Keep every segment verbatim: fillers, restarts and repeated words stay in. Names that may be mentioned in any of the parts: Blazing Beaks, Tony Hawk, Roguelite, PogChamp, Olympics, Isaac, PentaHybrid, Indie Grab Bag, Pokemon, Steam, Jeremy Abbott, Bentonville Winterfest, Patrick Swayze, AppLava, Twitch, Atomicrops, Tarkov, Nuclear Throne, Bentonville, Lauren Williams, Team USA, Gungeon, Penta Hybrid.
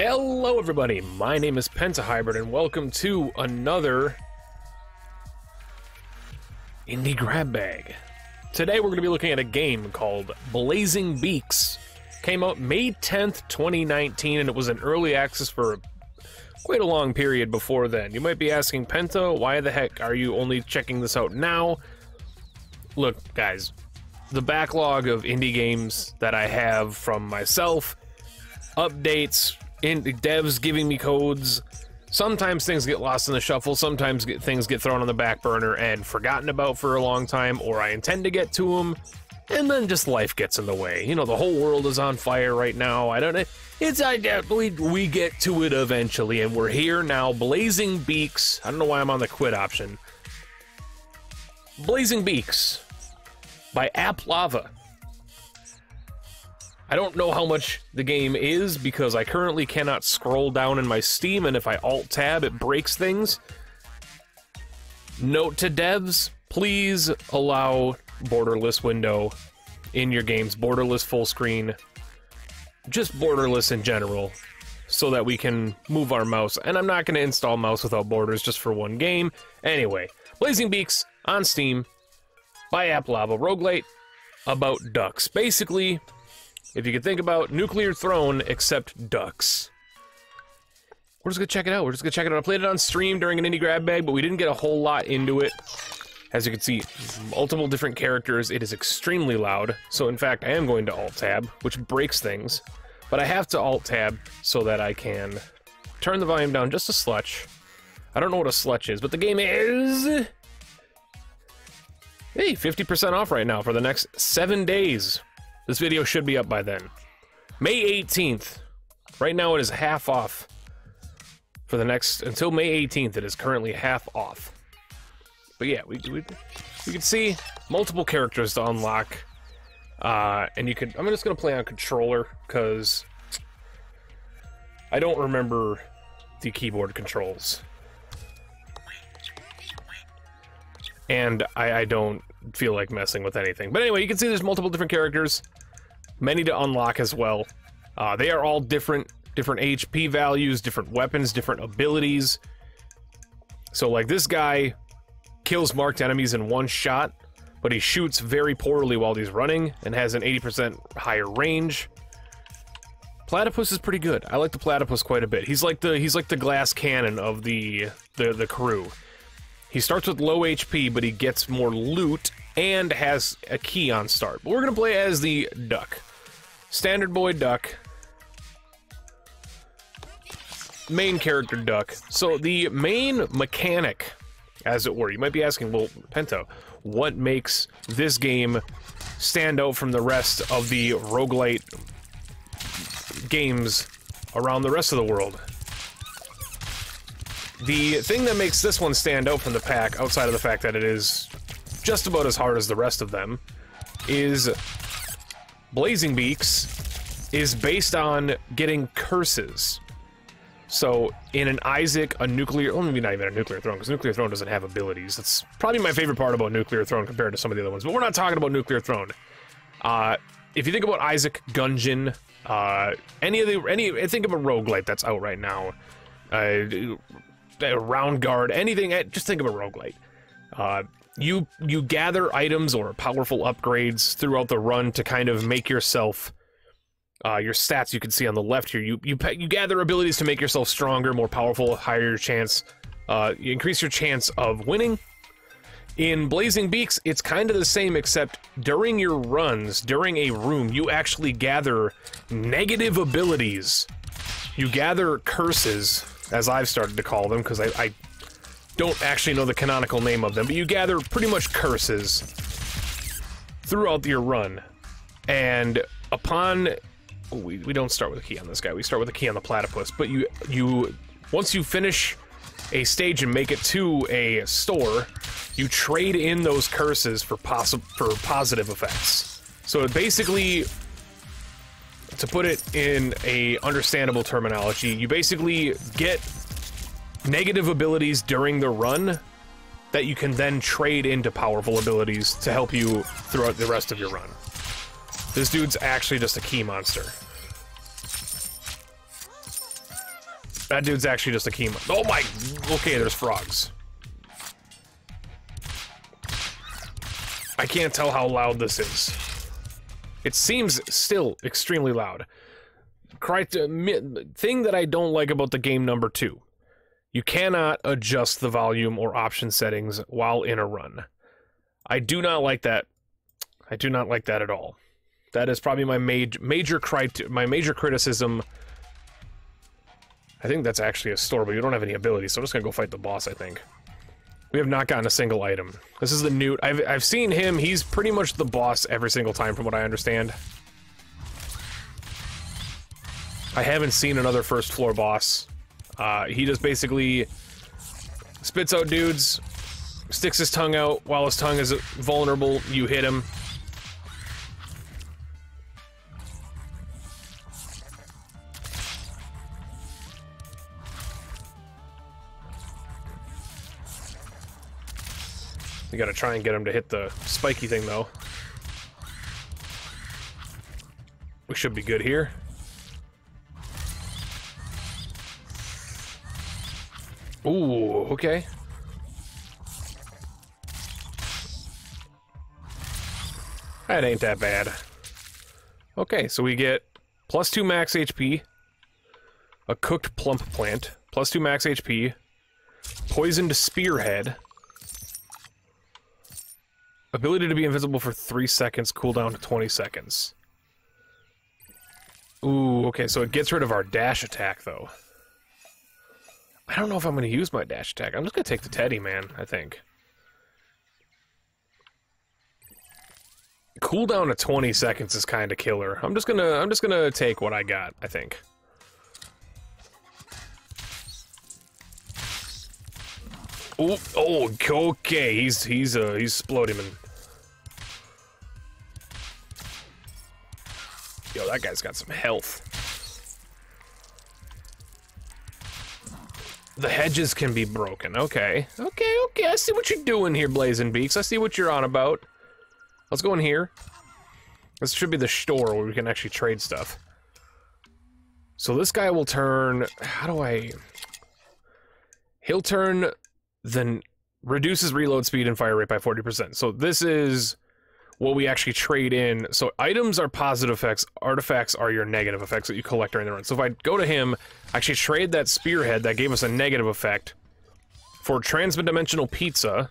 Hello everybody, my name is Penta Hybrid and welcome to another Indie Grab Bag. Today we're going to be looking at a game called Blazing Beaks. Came out May tenth, twenty nineteen, and it was in early access for quite a long period before then. You might be asking, Penta, why the heck are you only checking this out now? Look guys, the backlog of indie games that I have from myself, updates, in devs giving me codes, sometimes things get lost in the shuffle, sometimes get, things get thrown on the back burner and forgotten about for a long time, or I intend to get to them and then just life gets in the way. You know, the whole world is on fire right now. I don't know, it's I we, we get to it eventually, and we're here now. Blazing Beaks. I don't know why I'm on the quit option. Blazing Beaks by AppLava. I don't know how much the game is because I currently cannot scroll down in my Steam, and if I alt-tab, it breaks things. Note to devs, please allow borderless window in your games, borderless full screen, just borderless in general, so that we can move our mouse. And I'm not going to install Mouse Without Borders just for one game. Anyway, Blazing Beaks on Steam by AppLava, roguelite about ducks. Basically, if you could think about Nuclear Throne, except ducks. We're just gonna check it out. We're just gonna check it out. I played it on stream during an Indie Grab Bag, but we didn't get a whole lot into it. As you can see, multiple different characters. It is extremely loud. So in fact, I am going to alt-tab, which breaks things. But I have to alt-tab so that I can turn the volume down just a sludge. I don't know what a sludge is, but the game is... Hey, fifty percent off right now for the next seven days. This video should be up by then. May eighteenth. Right now it is half off. For the next, until May eighteenth, it is currently half off. But yeah, we, we, we can see multiple characters to unlock. Uh, and you could, I'm just gonna play on controller, because I don't remember the keyboard controls. And I, I don't feel like messing with anything. But anyway, you can see there's multiple different characters. Many to unlock as well. Uh, they are all different, different H P values, different weapons, different abilities. So like this guy kills marked enemies in one shot, but he shoots very poorly while he's running and has an eighty percent higher range. Platypus is pretty good. I like the platypus quite a bit. He's like the he's like the glass cannon of the the, the crew. He starts with low H P, but he gets more loot and has a key on start. But we're going to play as the duck. Standard boy duck. Main character duck. So the main mechanic, as it were. You might be asking, well, Penta, what makes this game stand out from the rest of the roguelite games around the rest of the world? The thing that makes this one stand out from the pack, outside of the fact that it is just about as hard as the rest of them, is Blazing Beaks is based on getting curses. So in an Isaac, a nuclear, well, maybe not even a Nuclear Throne, because Nuclear Throne doesn't have abilities. That's probably my favorite part about Nuclear Throne compared to some of the other ones, but we're not talking about Nuclear Throne. Uh, if you think about Isaac, Gungeon, uh, any of the, any, think of a roguelite that's out right now. Uh, A round guard, anything, just think of a roguelite. Uh, you you gather items or powerful upgrades throughout the run to kind of make yourself, uh, your stats you can see on the left here, you, you, you gather abilities to make yourself stronger, more powerful, higher your chance, uh, you increase your chance of winning. In Blazing Beaks, it's kind of the same, except during your runs, during a room, you actually gather negative abilities. You gather curses, as I've started to call them, because I, I don't actually know the canonical name of them, but you gather pretty much curses throughout your run. And upon... Oh, we, we don't start with a key on this guy, we start with a key on the platypus, but you, you... Once you finish a stage and make it to a store, you trade in those curses for, possi for positive effects. So it basically... To put it in a understandable terminology, you basically get negative abilities during the run that you can then trade into powerful abilities to help you throughout the rest of your run. This dude's actually just a key monster. That dude's actually just a chemo. Oh my, okay, there's frogs. I can't tell how loud this is. It seems still extremely loud. Thing that I don't like about the game number two. You cannot adjust the volume or option settings while in a run. I do not like that. I do not like that at all. That is probably my major major crit my major criticism. I think that's actually a store, but you don't have any abilities, so I'm just gonna go fight the boss, I think. We have not gotten a single item. This is the Newt. I've, I've seen him. He's pretty much the boss every single time, from what I understand. I haven't seen another first floor boss. Uh, he just basically spits out dudes, sticks his tongue out. While his tongue is vulnerable, you hit him. You gotta try and get him to hit the spiky thing, though. We should be good here. Ooh, okay. That ain't that bad. Okay, so we get plus two max H P, a cooked plump plant, plus two max H P, poisoned spearhead, ability to be invisible for three seconds, cooldown to twenty seconds. Ooh, okay, so it gets rid of our dash attack, though. I don't know if I'm going to use my dash attack. I'm just going to take the teddy, man, I think. Cooldown to twenty seconds is kind of killer. I'm just going to I'm just going to take what I got, I think. Ooh, oh, okay. He's he's uh he's exploding. Yo, that guy's got some health. The hedges can be broken. Okay. Okay, okay. I see what you're doing here, Blazing Beaks. I see what you're on about. Let's go in here. This should be the store where we can actually trade stuff. So this guy will turn... How do I... He'll turn... Then reduces reload speed and fire rate by forty percent. So this is what we actually trade in. So items are positive effects. Artifacts are your negative effects that you collect during the run. So if I go to him... Actually trade that spearhead that gave us a negative effect for transdimensional pizza.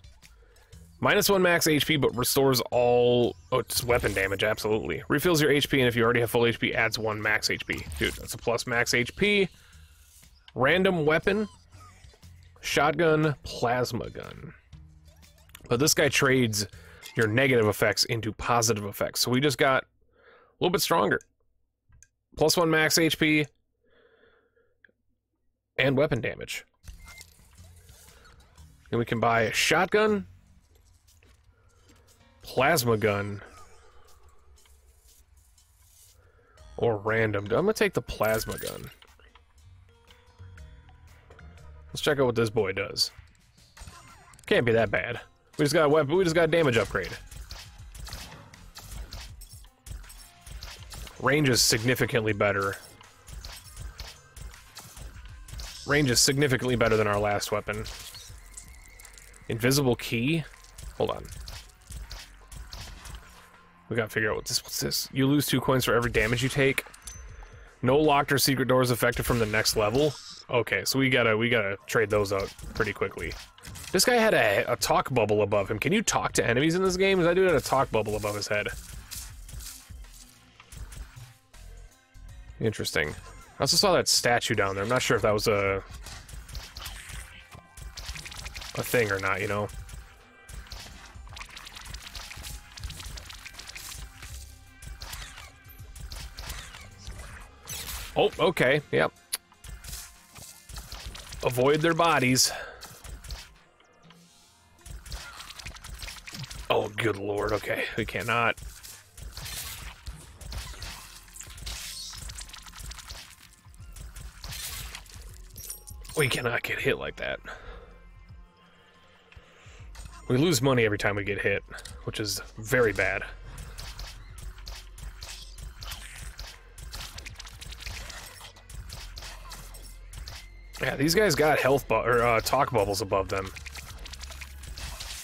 Minus one max H P, but restores all oh, it's weapon damage, absolutely. Refills your H P, and if you already have full H P, adds one max H P. Dude, that's a plus max H P. Random weapon. Shotgun, plasma gun. But this guy trades your negative effects into positive effects, so we just got a little bit stronger. Plus one max H P. And weapon damage. And we can buy a shotgun, plasma gun, or random. I'm gonna take the plasma gun. Let's check out what this boy does. Can't be that bad. We just got a weapon. We just got a damage upgrade. Range is significantly better. Range is significantly better than our last weapon. Invisible key? Hold on. We gotta figure out what this, what's this? You lose two coins for every damage you take. No locked or secret doors affected from the next level. Okay, so we gotta we gotta trade those out pretty quickly. This guy had a, a talk bubble above him. Can you talk to enemies in this game? Because I do have a talk bubble above his head. Interesting. I also saw that statue down there. I'm not sure if that was a... a thing or not, you know? Oh, okay, yep. Avoid their bodies. Oh, good lord, okay. We cannot... We cannot get hit like that. We lose money every time we get hit, which is very bad. Yeah, these guys got health bu- or uh, talk bubbles above them.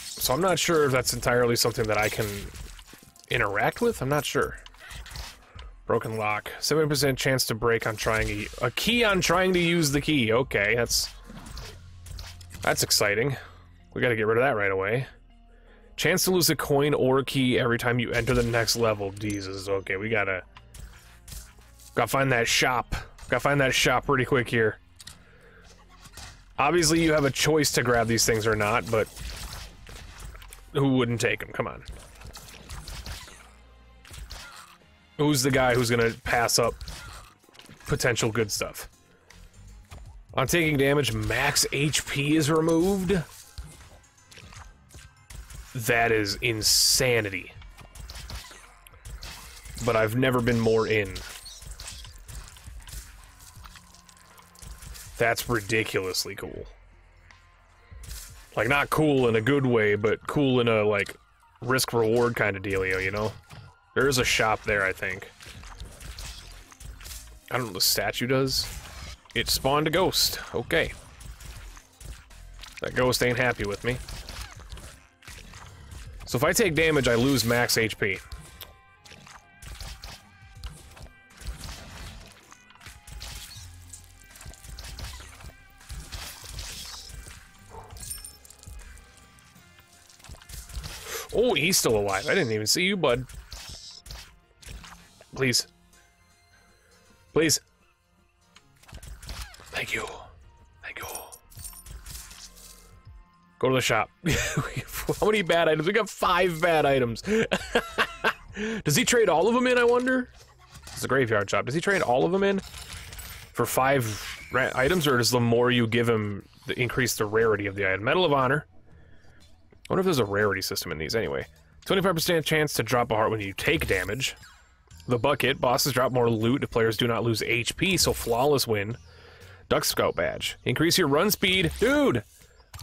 So I'm not sure if that's entirely something that I can interact with. I'm not sure. Broken lock. seventy percent chance to break on trying to... A key on trying to use the key. Okay, that's... That's exciting. We gotta get rid of that right away. Chance to lose a coin or key every time you enter the next level. Jesus, okay, we gotta... Gotta find that shop. Gotta find that shop pretty quick here. Obviously, you have a choice to grab these things or not, but... Who wouldn't take them? Come on. Who's the guy who's gonna pass up potential good stuff? On taking damage, max H P is removed? That is insanity. But I've never been more in. That's ridiculously cool. Like, not cool in a good way, but cool in a, like, risk-reward kind of dealio, you know? There is a shop there, I think. I don't know what the statue does. It spawned a ghost. Okay. That ghost ain't happy with me. So if I take damage, I lose max H P. Oh, he's still alive. I didn't even see you, bud. Please. Please. Thank you. Thank you. Go to the shop. How many bad items? We got five bad items. Does he trade all of them in, I wonder? It's a graveyard shop. Does he trade all of them in for five items, or does the more you give him, the increase the rarity of the item? Medal of Honor. I wonder if there's a rarity system in these, anyway. twenty-five percent chance to drop a heart when you take damage. The bucket. Bosses drop more loot if players do not lose H P, so flawless win. Duck Scout badge. Increase your run speed. Dude!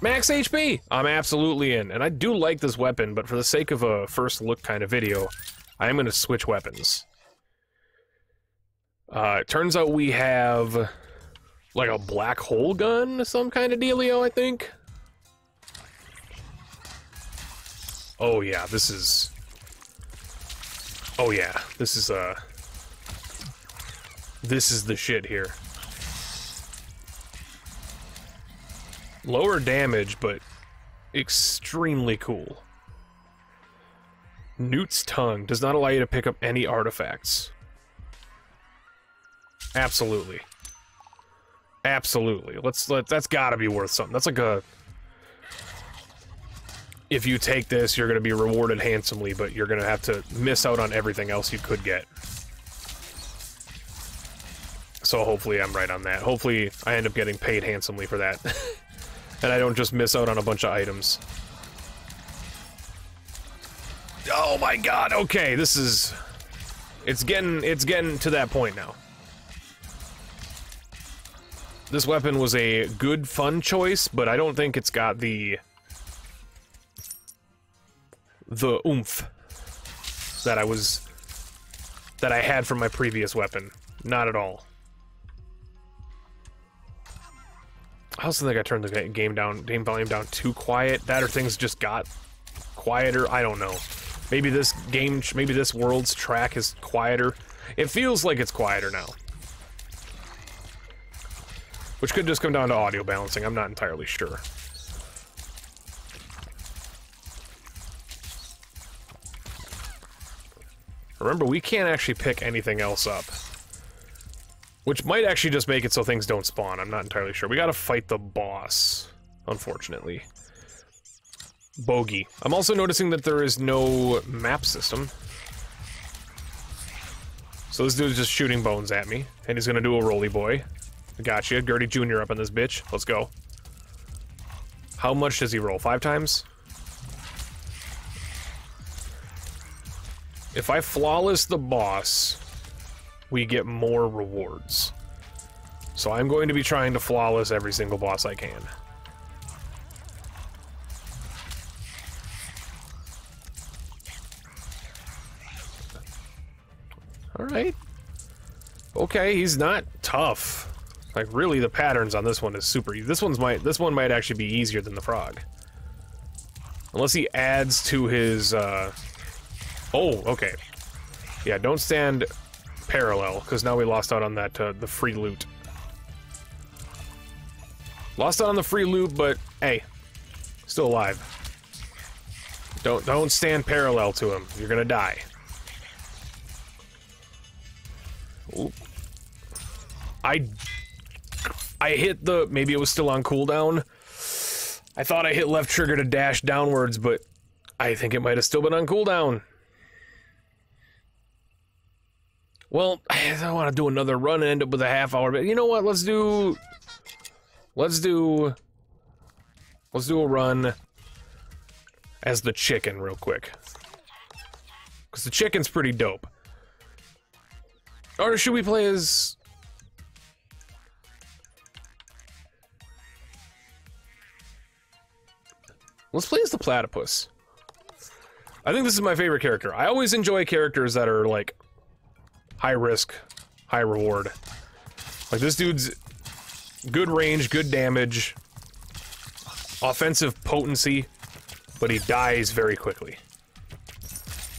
Max H P! I'm absolutely in. And I do like this weapon, but for the sake of a first look kind of video, I am going to switch weapons. Uh, it turns out we have... like a black hole gun? Some kind of dealio, I think? Oh yeah, this is... Oh yeah, this is, uh... This is the shit here. Lower damage, but extremely cool. Newt's Tongue does not allow you to pick up any artifacts. Absolutely. Absolutely. Let's let... That's gotta be worth something. That's like a... If you take this, you're going to be rewarded handsomely, but you're going to have to miss out on everything else you could get. So hopefully I'm right on that. Hopefully I end up getting paid handsomely for that. And I don't just miss out on a bunch of items. Oh my god, okay, this is... It's getting, it's getting to that point now. This weapon was a good, fun choice, but I don't think it's got the... the oomph that I was that I had from my previous weapon. Not at all. I also think I turned the game down, game volume down too quiet. That or things just got quieter. I don't know. Maybe this game, maybe this world's track is quieter. It feels like it's quieter now. Which could just come down to audio balancing. I'm not entirely sure. Remember, we can't actually pick anything else up. Which might actually just make it so things don't spawn. I'm not entirely sure. We gotta fight the boss, unfortunately. Bogey. I'm also noticing that there is no map system. So this dude's just shooting bones at me, and he's gonna do a roly boy. Gotcha. Gertie Junior up in this bitch. Let's go. How much does he roll? Five times? If I flawless the boss, we get more rewards. So I'm going to be trying to flawless every single boss I can. Alright. Okay, he's not tough. Like really, the patterns on this one is super easy. This one's might this one might actually be easier than the frog, unless he adds to his. Uh... Oh, okay. Yeah, don't stand parallel because now we lost out on that uh, the free loot. Lost out on the free loot, but hey, still alive. Don't don't stand parallel to him. You're gonna die. Ooh. I. I hit the... Maybe it was still on cooldown. I thought I hit left trigger to dash downwards, but I think it might have still been on cooldown. Well, I don't want to do another run and end up with a half hour, but you know what? Let's do... Let's do... Let's do a run as the chicken real quick. Because the chicken's pretty dope. Or should we play as... Let's play as the platypus. I think this is my favorite character. I always enjoy characters that are, like, high risk, high reward. Like, this dude's good range, good damage, offensive potency, but he dies very quickly.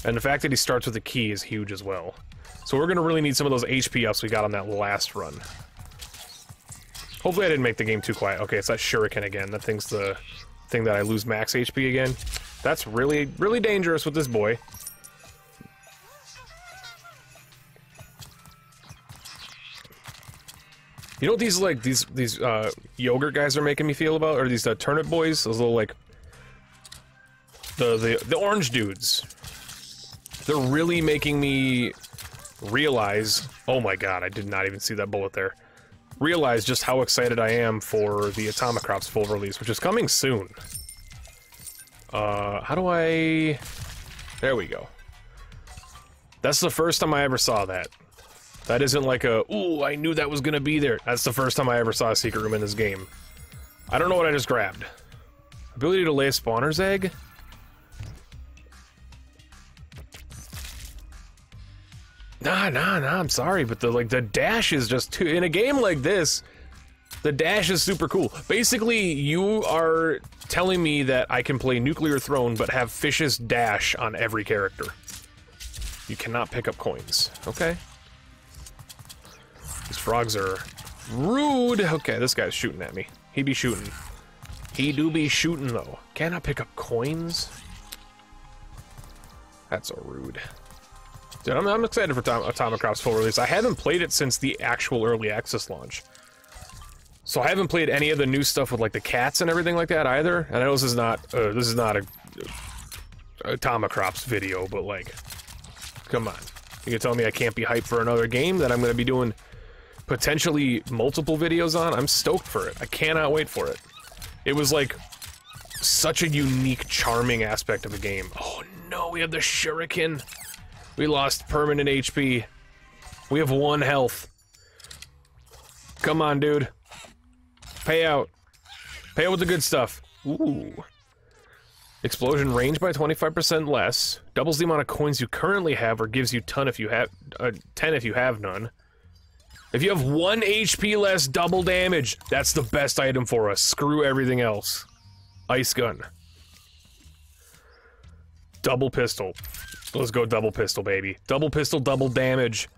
And the fact that he starts with a key is huge as well. So we're gonna really need some of those H P ups we got on that last run. Hopefully I didn't make the game too quiet. Okay, it's that shuriken again. That thing's the... thing that I lose max H P again. That's really, really dangerous with this boy. You know what these, like, these, these, uh, yogurt guys are making me feel about? Or these, uh, turnip boys? Those little, like, the, the, the orange dudes. They're really making me realize, oh my god, I did not even see that bullet there. Realize just how excited I am for the Atomicrops full release, which is coming soon. Uh, how do I... There we go. That's the first time I ever saw that. That isn't like a, ooh, I knew that was gonna be there. That's the first time I ever saw a secret room in this game. I don't know what I just grabbed. Ability to lay a spawner's egg? Nah, nah, nah, I'm sorry, but the, like, the dash is just too... In a game like this, the dash is super cool. Basically, you are telling me that I can play Nuclear Throne, but have Fish's dash on every character. You cannot pick up coins. Okay. These frogs are rude! Okay, this guy's shooting at me. He be shooting. He do be shooting, though. Can I pick up coins? That's so rude. Dude, I'm, I'm excited for Atomicrops full release. I haven't played it since the actual early access launch. So I haven't played any of the new stuff with, like, the cats and everything like that either. And I know this is not, uh, this is not a uh, Atomicrops video, but, like, come on. You can tell me I can't be hyped for another game that I'm going to be doing potentially multiple videos on? I'm stoked for it. I cannot wait for it. It was, like, such a unique, charming aspect of the game. Oh, no, we have the shuriken. We lost permanent H P. We have one health. Come on, dude. Pay out. Pay out with the good stuff. Ooh. Explosion range by twenty-five percent less. Doubles the amount of coins you currently have, or gives you ton if you have uh, ten if you have none. If you have one H P less, double damage. That's the best item for us. Screw everything else. Ice gun. Double pistol. Let's go double pistol, baby. Double pistol, double damage.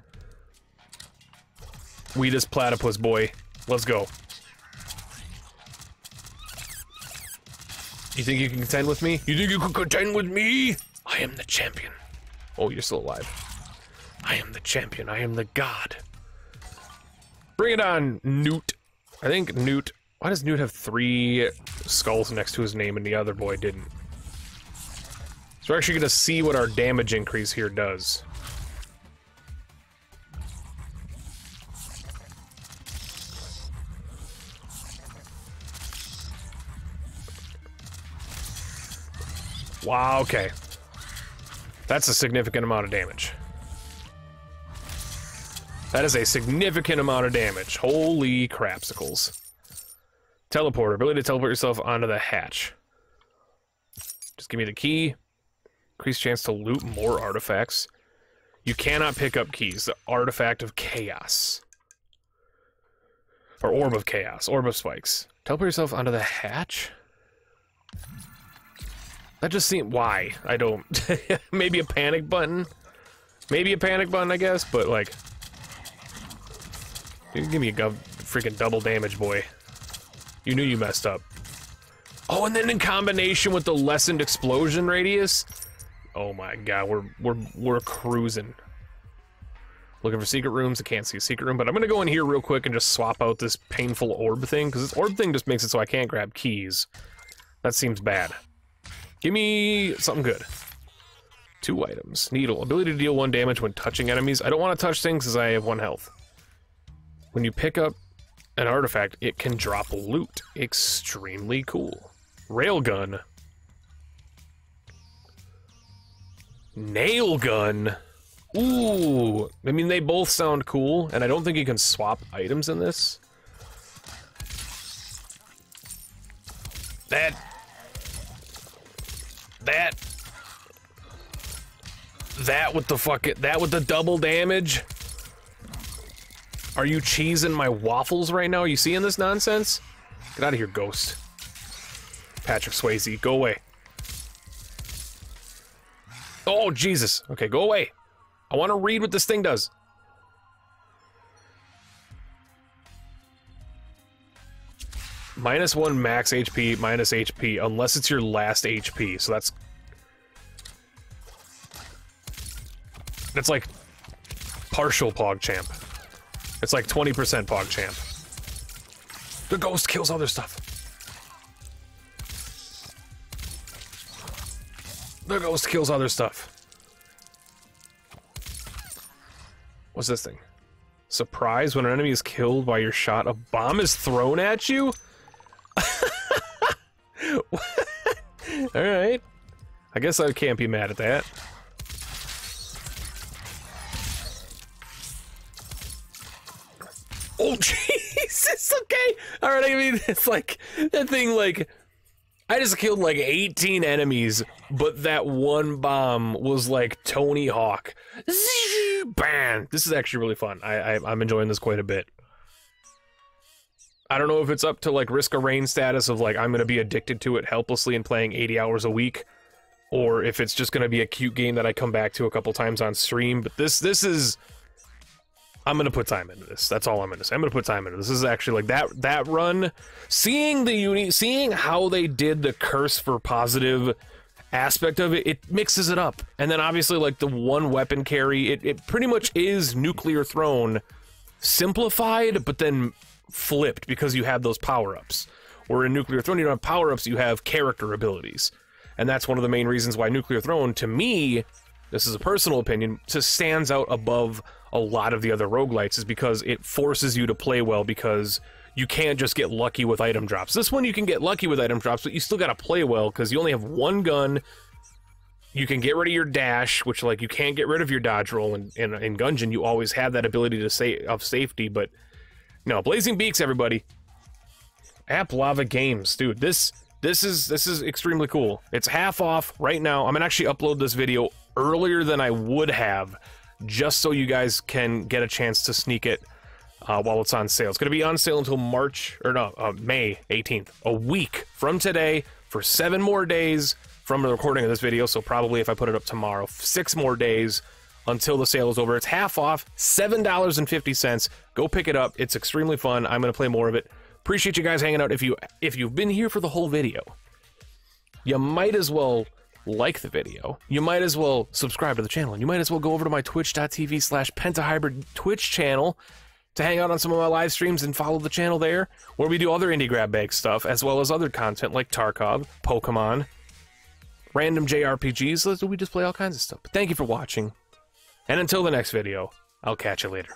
We this platypus boy. Let's go. You think you can contend with me? You think you can contend with me? I am the champion. Oh, you're still alive. I am the champion. I am the god. Bring it on, Newt. I think Newt... Why does Newt have three skulls next to his name and the other boy didn't? So we're actually going to see what our damage increase here does. Wow, okay. That's a significant amount of damage. That is a significant amount of damage. Holy crapsicles. Teleporter. Ability to teleport yourself onto the hatch. Just give me the key. Increased chance to loot more artifacts. You cannot pick up keys. The Artifact of Chaos. Or Orb of Chaos. Orb of Spikes. Teleport yourself onto the hatch? That just seemed... Why? I don't... Maybe a panic button? Maybe a panic button, I guess, but, like... You can give me a gov... freaking double damage, boy. You knew you messed up. Oh, and then in combination with the lessened explosion radius? Oh my god, we're, we're, we're cruising. Looking for secret rooms. I can't see a secret room, but I'm gonna go in here real quick and just swap out this painful orb thing, because this orb thing just makes it so I can't grab keys. That seems bad. Give me something good. Two items. Needle. Ability to deal one damage when touching enemies. I don't want to touch things because I have one health. When you pick up an artifact, it can drop loot. Extremely cool. Railgun. Nail gun. Ooh. I mean, they both sound cool, and I don't think you can swap items in this. That... That... That with the fuck it, that with the double damage? Are you cheesing my waffles right now? Are you seeing this nonsense? Get out of here, ghost. Patrick Swayze, go away. Oh, Jesus. Okay, go away. I want to read what this thing does. Minus one max H P, minus H P, unless it's your last H P, so that's... That's like partial PogChamp. It's like twenty percent PogChamp. The ghost kills other stuff. The ghost kills other stuff. What's this thing? Surprise, when an enemy is killed by your shot, a bomb is thrown at you? Alright. I guess I can't be mad at that. Oh, Jesus, okay. Alright, I mean, it's like, that thing, like, I just killed like eighteen enemies, but that one bomb was like Tony Hawk. Bam! This is actually really fun. I, I, I'm enjoying this quite a bit. I don't know if it's up to like risk of rain status of like I'm gonna be addicted to it helplessly and playing eighty hours a week, or if it's just gonna be a cute game that I come back to a couple times on stream. But this this is, I'm gonna put time into this. That's all I'm gonna say. I'm gonna put time into this. This is actually like that that run. Seeing the uni seeing how they did the curse for positive aspect of it, it mixes it up. And then obviously like the one weapon carry, it, it pretty much is Nuclear Throne simplified, but then flipped because you have those power-ups. Where in Nuclear Throne you don't have power-ups, you have character abilities. And that's one of the main reasons why Nuclear Throne, to me, this is a personal opinion, just stands out above a lot of the other roguelites, is because it forces you to play well, because you can't just get lucky with item drops. This one you can get lucky with item drops, but you still gotta play well, because you only have one gun. You can get rid of your dash, which, like, you can't get rid of your dodge roll, and in, in, in Gungeon you always have that ability to say of safety, but no, Blazing Beaks, everybody. AppLava Games, dude, this this is this is extremely cool. It's half off right now. I'm gonna actually upload this video earlier than I would have, just so you guys can get a chance to sneak it uh, while it's on sale. It's going to be on sale until March, or no, uh, May eighteenth, a week from today, for seven more days from the recording of this video, so probably if I put it up tomorrow, six more days until the sale is over. It's half off, seven dollars and fifty cents. Go pick it up. It's extremely fun. I'm going to play more of it. Appreciate you guys hanging out. If, you, if you've been here for the whole video, you might as well... like the video, you might as well subscribe to the channel, and you might as well go over to my twitch dot t v slash penta hybrid Twitch channel to hang out on some of my live streams and follow the channel there, where we do other Indie Grab Bag stuff, as well as other content like Tarkov, Pokemon, random J R P Gs. We just play all kinds of stuff. But thank you for watching, and until the next video, I'll catch you later.